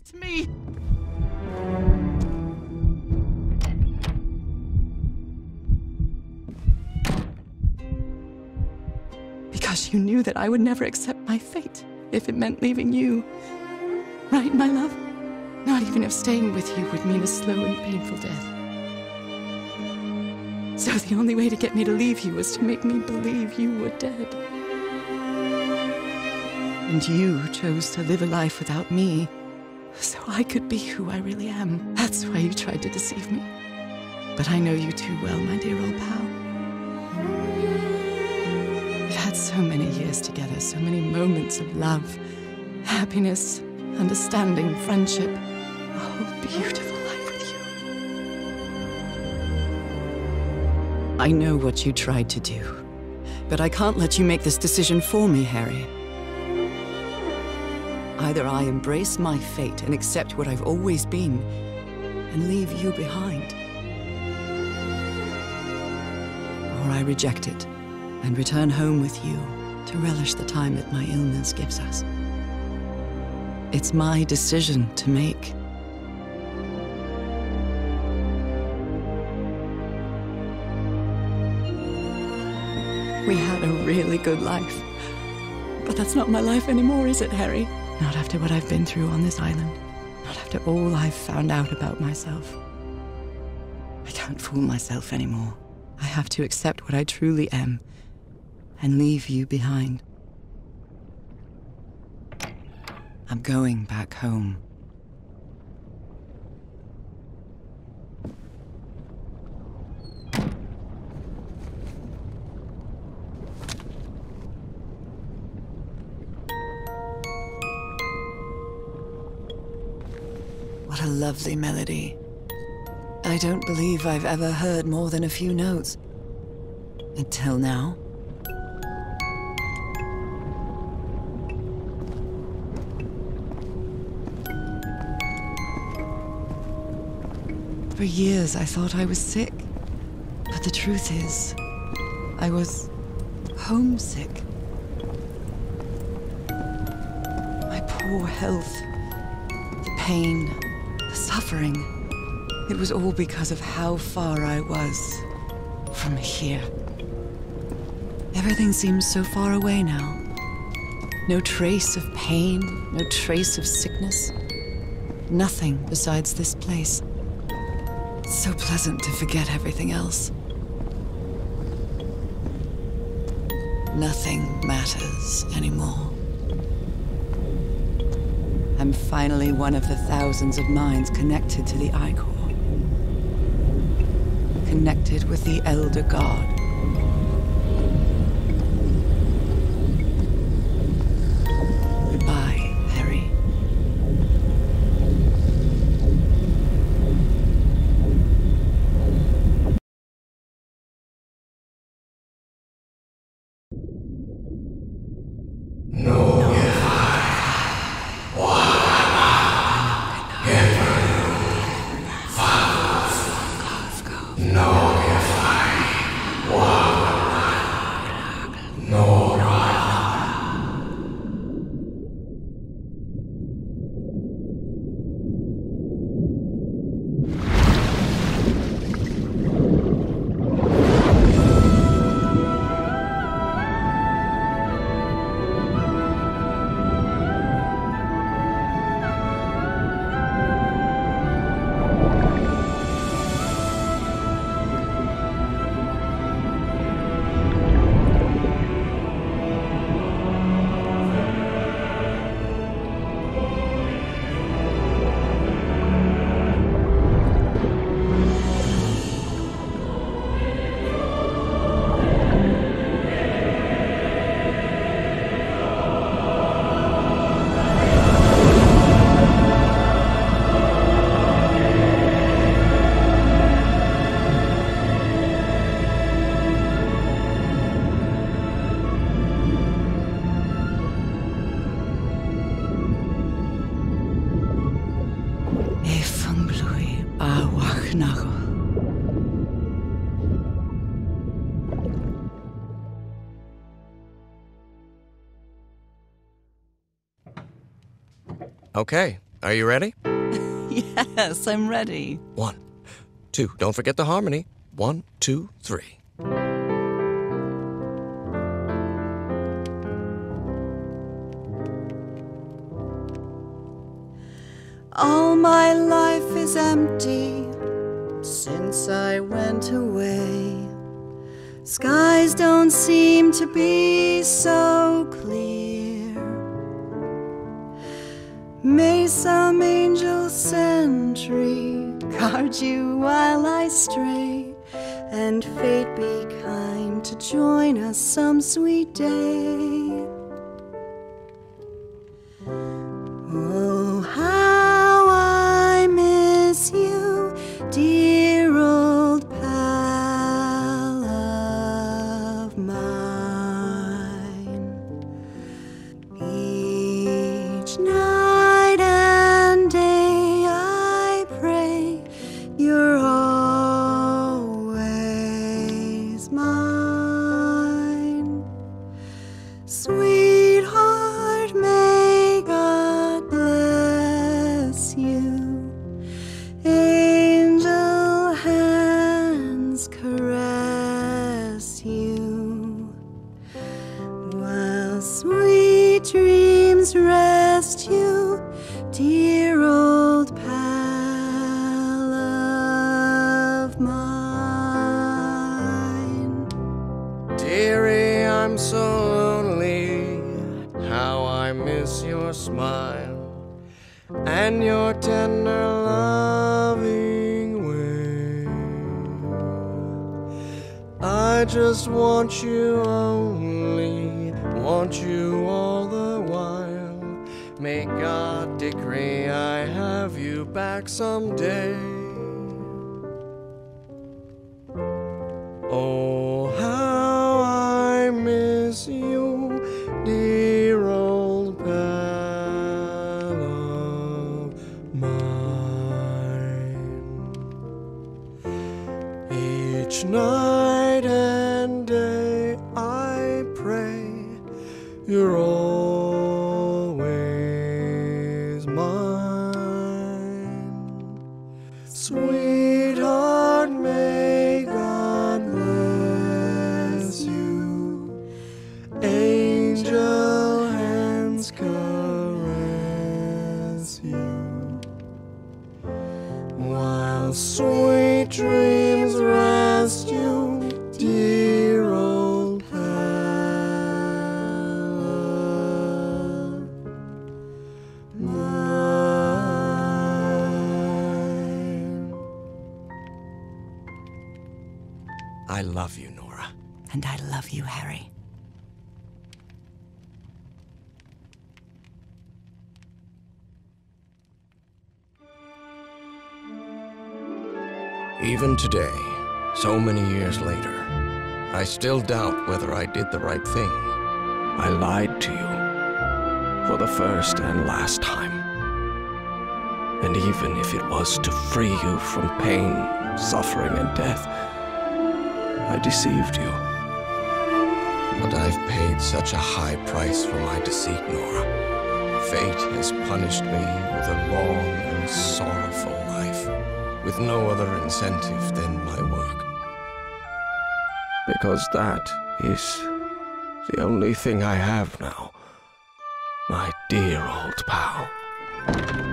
It's me! Because you knew that I would never accept my fate if it meant leaving you. Right, my love? Not even if staying with you would mean a slow and painful death. So the only way to get me to leave you was to make me believe you were dead. And you chose to live a life without me, so I could be who I really am. That's why you tried to deceive me. But I know you too well, my dear old pal. We've had so many years together, so many moments of love, happiness, understanding, friendship. Oh, beautiful life with you. I know what you tried to do, but I can't let you make this decision for me, Harry. Either I embrace my fate and accept what I've always been, and leave you behind, or I reject it and return home with you to relish the time that my illness gives us. It's my decision to make. We had a really good life, but that's not my life anymore, is it, Harry? Not after what I've been through on this island. Not after all I've found out about myself. I can't fool myself anymore. I have to accept what I truly am and leave you behind. I'm going back home. What a lovely melody. I don't believe I've ever heard more than a few notes. Until now. For years I thought I was sick, but the truth is, I was homesick. My poor health, the pain, the suffering, it was all because of how far I was from here. Everything seems so far away now. No trace of pain, no trace of sickness, nothing besides this place. So pleasant to forget everything else. Nothing matters anymore. I'm finally one of the thousands of minds connected to the Ikor. Connected with the Elder God. Okay, Are you ready? Yes, I'm ready. 1, 2, don't forget the harmony. 1, 2, 3. All my life is empty since I went away. Skies don't seem to be so clear. May some angel sentry guard you while I stray, and fate be kind to join us some sweet day. Sweetheart, may God bless you. Angel hands caress you, while sweet dreams rest you, dear old pal of mine. Dearie, I'm so your smile and your tender loving way. I just want you only, want you all the while. May God decree I have you back someday. Oh, how I miss you, dear old pal of mine. Each night and day I pray you're always mine. Sweetheart, may God bless you. Angel hands caress you, while sweet dreams rest you, dear old pal of mine. I love you, Norah. And I love you, Harry. Even today, so many years later, I still doubt whether I did the right thing. I lied to you for the first and last time. And even if it was to free you from pain, suffering, and death, I deceived you. But I've paid such a high price for my deceit, Norah. Fate has punished me with a long and sorrowful life, with no other incentive than my work. Because that is the only thing I have now, my dear old pal.